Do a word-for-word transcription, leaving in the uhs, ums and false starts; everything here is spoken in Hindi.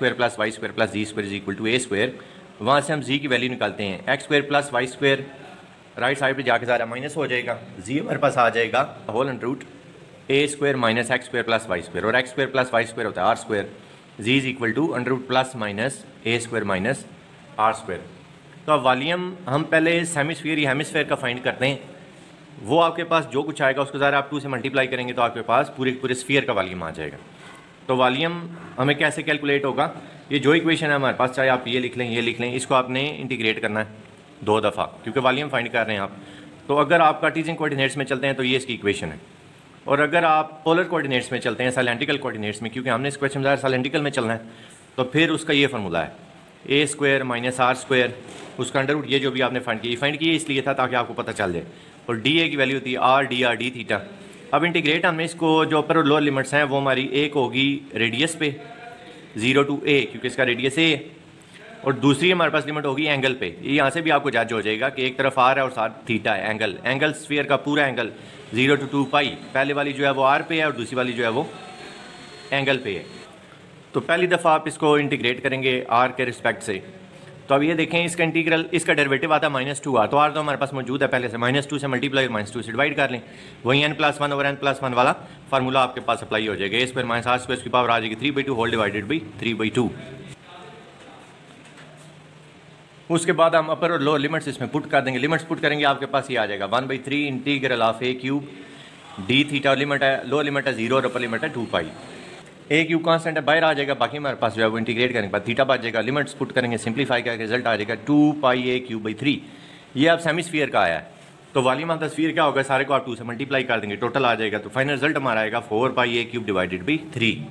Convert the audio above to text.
Square plus Y square plus ji square is equal to A square. वहाँ से हम जी की वैल्यू निकालते हैं, x square plus Y square right side पे जाके सारा माइनस हो जाएगा, जी हमारे पास आ जाएगा whole and root A square minus x square plus Y square, और x square plus Y square होता है are square, ji is equal to under root plus minus A square minus are square. तो अब वॉल्यूम हम पहले सेमिस्फीयर या हेमिस्फीयर का फाइंड करते हैं, वो आपके पास जो कुछ आएगा उसको ज़रा आप टू से मल्टीप्लाई करेंगे तो आपके पास पूरे पूरे स्फीयर का वॉल्यूम आ जाएगा। तो वॉल्यूम हमें कैसे कैलकुलेट होगा, ये जो इक्वेशन है हमारे पास, चाहे आप ये लिख लें ये लिख लें, इसको आपने इंटीग्रेट करना है दो दफ़ा क्योंकि वॉल्यूम फाइंड कर रहे हैं आप। तो अगर आप कार्टेशियन कोऑर्डिनेट्स में चलते हैं तो ये इसकी इक्वेशन है, और अगर आप पोलर कोऑर्डिनेट्स में चलते हैं सैलेंटिकल कोऑर्डिनेट्स में, क्योंकि हमने इस क्वेश्चन में सैलेंटिकल में चलना है, तो फिर उसका ये फार्मूला है ए स्क्वायर माइनस आर स्क्वायर, उसका अंडर रूट ये जो भी आपने फाइंड किया फाइंड किया इसलिए था ताकि आपको पता चल जाए, और डी ए की वैल्यू होती है are D R D theta. अब इंटीग्रेट हमने इसको जो अपर और लोअर लिमिट्स हैं वो हमारी एक होगी रेडियस पे जीरो टू ए क्योंकि इसका रेडियस ए है, और दूसरी हमारे पास लिमिट होगी एंगल पे, ये यहाँ से भी आपको जज हो जाएगा कि एक तरफ आर है और साथ थीटा है, एंगल एंगल स्फीयर का पूरा angle zero to two pi, पहले वाली जो है वो आर पे है और दूसरी वाली जो है वो एंगल पे है। तो पहली दफ़ा आप इसको इंटीग्रेट करेंगे आर के रिस्पेक्ट से। तो अब ये देखें इसका इंटीग्रल, इसका डेरिवेटिव आता है माइनस टू आर, तो आर तो हमारे पास मौजूद है पहले से, माइनस टू से मल्टीप्लाई और माइनस टू से डिवाइड कर लें, वहीं एन प्लस वन और एन प्लस वन वाला फार्मूला आपके पास अप्लाई हो जाएगा, A square minus are square की पावर आ जाएगी three by two whole divided by three by two. उसके बाद हम अपर और लोअर लिमिट्स इसमें पुट कर देंगे, लिमिट्स पुट करेंगे आपके पास ये आ जाएगा one by three integral of A cube D theta, और लिमिट है लोअर लिमिट है जीरो और अपर लिमिट है two pi, A cube constant है बाहर आ जाएगा, बाकी हमारे पास जो है वो इंटीग्रेट करेंगे बाद थीटा बच जाएगा, लिमिट्स पुट करेंगे सिंप्लीफाई करके रिजल्ट आ जाएगा two pi A cube by three. ये आप सेमीस्फीयर का आया है, तो वॉल्यूम ऑफ द स्फीयर क्या होगा, सारे को आप टू से मल्टीप्लाई कर देंगे, टोटल आ जाएगा, तो फाइनल रिजल्ट हमारा आएगा four pi A cube divided by three.